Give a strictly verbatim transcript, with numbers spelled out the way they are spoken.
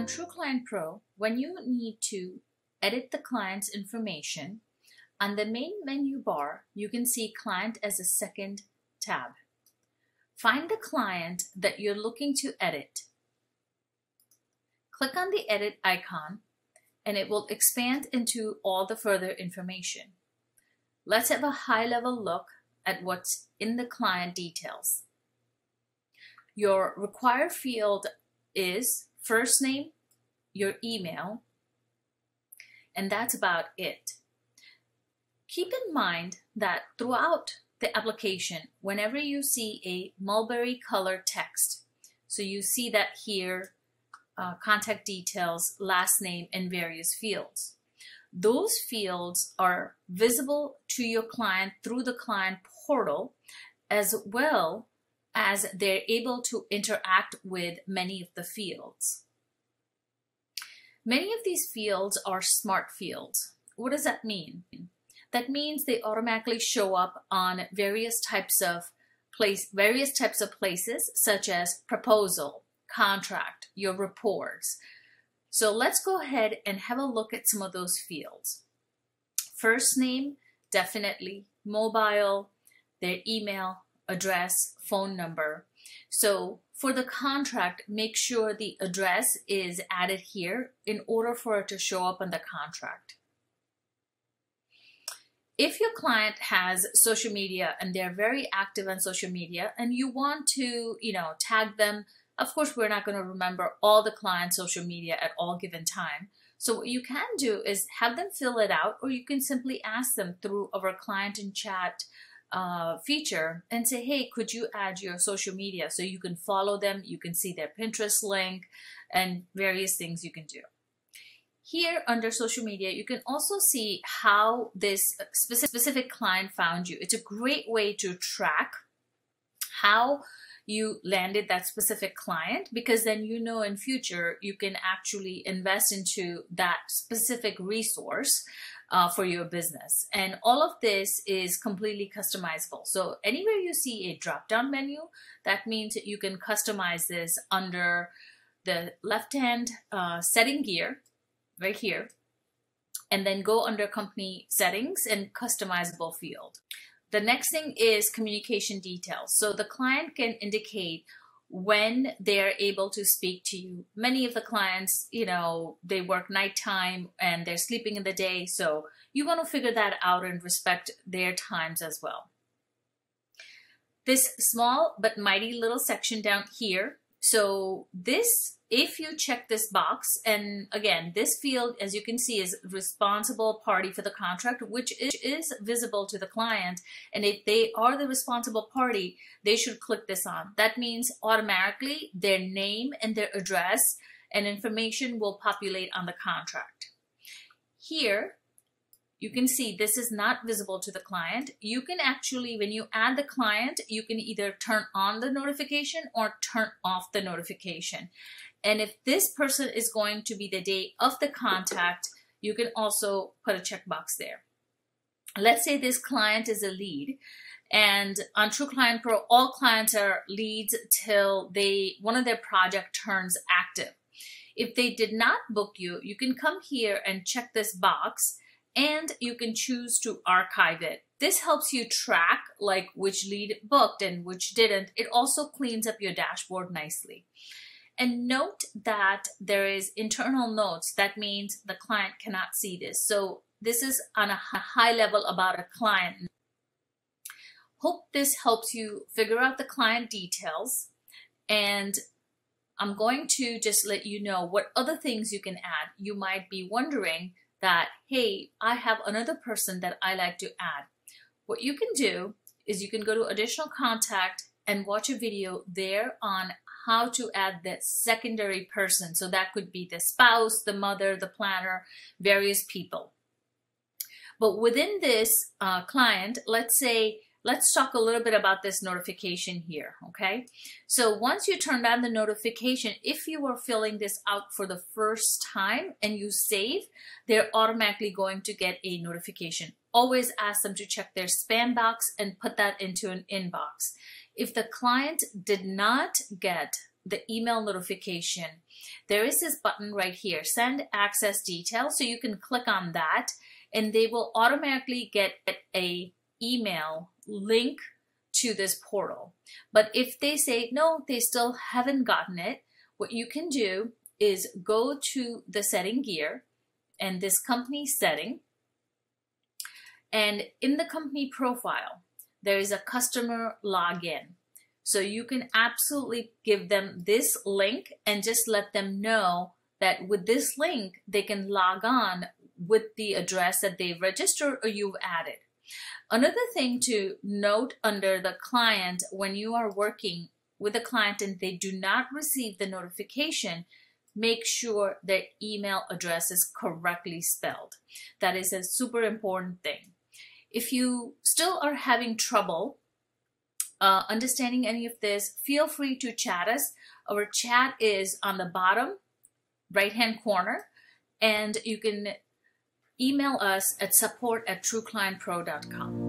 on True Client Pro, when you need to edit the client's information, on the main menu bar, you can see Client as a second tab. Find the client that you're looking to edit. Click on the edit icon and it will expand into all the further information. Let's have a high-level look at what's in the client details. Your required field is first name, your email, and that's about it. Keep in mind that throughout the application, whenever you see a mulberry color text, so you see that here, uh, contact details, last name, and various fields. Those fields are visible to your client through the client portal, as well as they're able to interact with many of the fields. Many of these fields are smart fields. What does that mean? That means they automatically show up on various types of place, various types of places, such as proposal, contract, your reports. So let's go ahead and have a look at some of those fields. First name, definitely, mobile, their email, address, phone number. So for the contract, make sure the address is added here in order for it to show up on the contract. If your client has social media and they're very active on social media and you want to, you know, tag them, of course, we're not going to remember all the client's social media at all given time. So what you can do is have them fill it out, or you can simply ask them through our client and chat uh, feature and say, hey, could you add your social media so you can follow them? You can see their Pinterest link and various things you can do. Here under social media, you can also see how this specific client found you. It's a great way to track how you landed that specific client, because then you know in future you can actually invest into that specific resource uh, for your business. And all of this is completely customizable. So anywhere you see a drop-down menu, that means that you can customize this under the left-hand uh, setting gear. Right here, and then go under company settings and customizable field. The next thing is communication details. So the client can indicate when they're able to speak to you. Many of the clients, you know, they work nighttime and they're sleeping in the day. So you want to figure that out and respect their times as well. This small but mighty little section down here. So this If you check this box, and again, this field, as you can see, is responsible party for the contract, which is visible to the client. And if they are the responsible party, they should click this on. That means automatically their name and their address and information will populate on the contract. Here, you can see this is not visible to the client. You can actually, when you add the client, you can either turn on the notification or turn off the notification. And if this person is going to be the day of the contact, you can also put a checkbox there. Let's say this client is a lead, and on True Client Pro, all clients are leads till they one of their project turns active. If they did not book you, you can come here and check this box, and you can choose to archive it. This helps you track like which lead booked and which didn't. It also cleans up your dashboard nicely. And note that there is internal notes. That means the client cannot see this. So this is on a high level about a client. Hope this helps you figure out the client details. And I'm going to just let you know what other things you can add. You might be wondering that, hey, I have another person that I like to add. What you can do is you can go to additional contact and watch a video there on how to add that secondary person. So that could be the spouse, the mother, the planner, various people. But within this uh, client, let's say, let's talk a little bit about this notification here, okay? So once you turn on the notification, if you are filling this out for the first time and you save, they're automatically going to get a notification. Always ask them to check their spam box and put that into an inbox. If the client did not get the email notification, there is this button right here, send access details. So you can click on that and they will automatically get a email link to this portal. But if they say, no, they still haven't gotten it, what you can do is go to the setting gear and this company setting. And in the company profile, there is a customer login. So you can absolutely give them this link and just let them know that with this link, they can log on with the address that they've registered or you've added. Another thing to note under the client, when you are working with a client and they do not receive the notification, make sure their email address is correctly spelled. That is a super important thing. If you still are having trouble uh, understanding any of this, feel free to chat us. Our chat is on the bottom right-hand corner, and you can email us at support at true client pro dot com.